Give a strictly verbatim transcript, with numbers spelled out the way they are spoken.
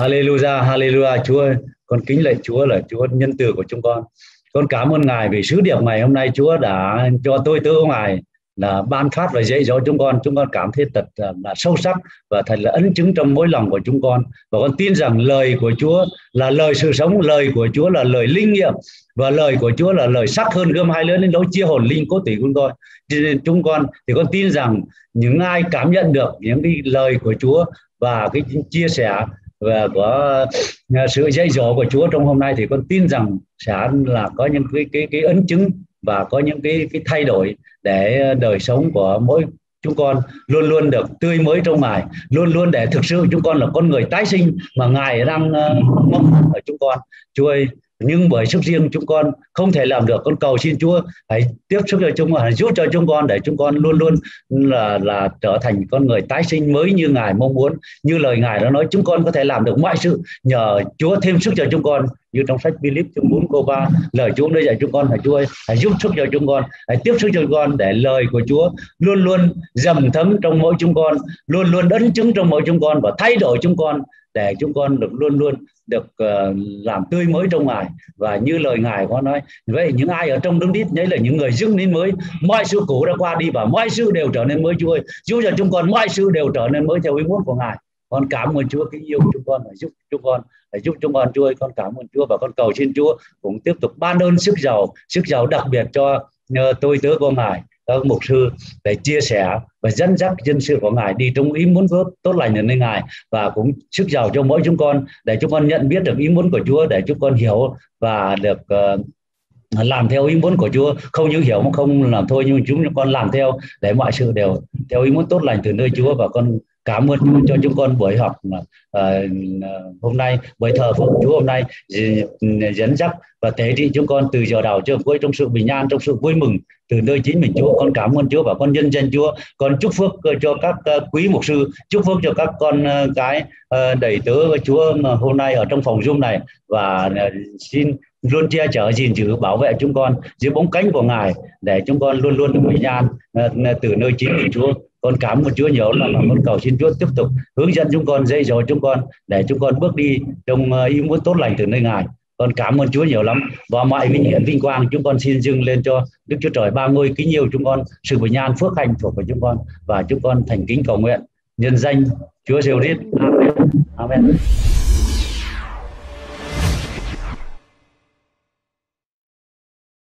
Hallelujah, Hallelujah. Chúa ơi, con kính lạy Chúa là Chúa nhân từ của chúng con. Con cảm ơn Ngài vì sứ điệp ngày hôm nay Chúa đã cho tôi tớ Ngài là ban phát và dạy dỗ chúng con. Chúng con cảm thấy thật là sâu sắc và thật là ấn chứng trong mỗi lòng của chúng con. Và con tin rằng lời của Chúa là lời sự sống, lời của Chúa là lời linh nghiệm, và lời của Chúa là lời sắc hơn gươm hai lưỡi đến nỗi chia hồn linh cốt tủy của con. Cho nên chúng con thì con tin rằng những ai cảm nhận được những cái lời của Chúa và cái chia sẻ và có sự dạy dỗ của Chúa trong hôm nay, thì con tin rằng sẽ là có những cái cái cái ấn chứng và có những cái cái thay đổi để đời sống của mỗi chúng con luôn luôn được tươi mới trong Ngài, luôn luôn để thực sự chúng con là con người tái sinh mà Ngài đang mong ở chúng con. Chúa ơi, nhưng bởi sức riêng chúng con không thể làm được, con cầu xin Chúa hãy tiếp sức cho chúng con, hãy giúp cho chúng con để chúng con luôn luôn là là trở thành con người tái sinh mới như Ngài mong muốn. Như lời Ngài đã nói, chúng con có thể làm được mọi sự nhờ Chúa thêm sức cho chúng con, như trong sách Philip chương bốn câu ba lời Chúa đã dạy chúng con. Hãy Chúa ơi, hãy giúp sức cho chúng con, hãy tiếp sức cho chúng con để lời của Chúa luôn luôn dầm thấm trong mỗi chúng con, luôn luôn ấn chứng trong mỗi chúng con và thay đổi chúng con, để chúng con được luôn luôn được uh, làm tươi mới trong Ngài. Và như lời Ngài có nói, vậy những ai ở trong Đấng Christ nhớ là những người dưng nên mới, mọi sự cũ đã qua đi và mọi sự đều trở nên mới. Chúa ơi, giúp cho chúng con mọi sự đều trở nên mới theo ý muốn của Ngài. Con cảm ơn Chúa kính yêu chúng con, hãy giúp chúng con, hãy giúp chúng con. Chúa ơi, con cảm ơn Chúa và con cầu xin Chúa cũng tiếp tục ban ơn sức giàu, sức giàu đặc biệt cho uh, tôi tớ của Ngài, các mục sư để chia sẻ và dẫn dắt dân sự của Ngài đi trong ý muốn tốt lành ở nơi Ngài, và cũng sức giàu cho mỗi chúng con để chúng con nhận biết được ý muốn của Chúa, để chúng con hiểu và được uh, làm theo ý muốn của Chúa, không những hiểu mà không làm thôi, nhưng chúng con làm theo để mọi sự đều theo ý muốn tốt lành từ nơi Chúa. Và con cảm ơn Chúa cho chúng con buổi học uh, hôm nay, buổi thờ phượng Chúa hôm nay, dẫn dắt và tế trị chúng con từ giờ đầu cho cuối trong sự bình an, trong sự vui mừng từ nơi chính mình Chúa. Con cảm ơn Chúa và con nhân danh Chúa. Con chúc phước cho các quý mục sư, chúc phước cho các con cái đầy tớ Chúa hôm nay ở trong phòng Zoom này, và xin luôn che chở gìn giữ bảo vệ chúng con dưới bóng cánh của Ngài, để chúng con luôn luôn được bình an từ nơi chính mình Chúa. Con cảm ơn Chúa nhiều lắm, và con cầu xin Chúa tiếp tục hướng dẫn chúng con, dạy dỗ chúng con để chúng con bước đi trong ý muốn tốt lành từ nơi Ngài. Con cảm ơn Chúa nhiều lắm, và mọi vinh hiển vinh quang chúng con xin dâng lên cho Đức Chúa Trời ba ngôi kính yêu chúng con. Sự bình an phước hạnh thuộc về chúng con, và chúng con thành kính cầu nguyện nhân danh Chúa Giêsu Christ. Amen. Amen.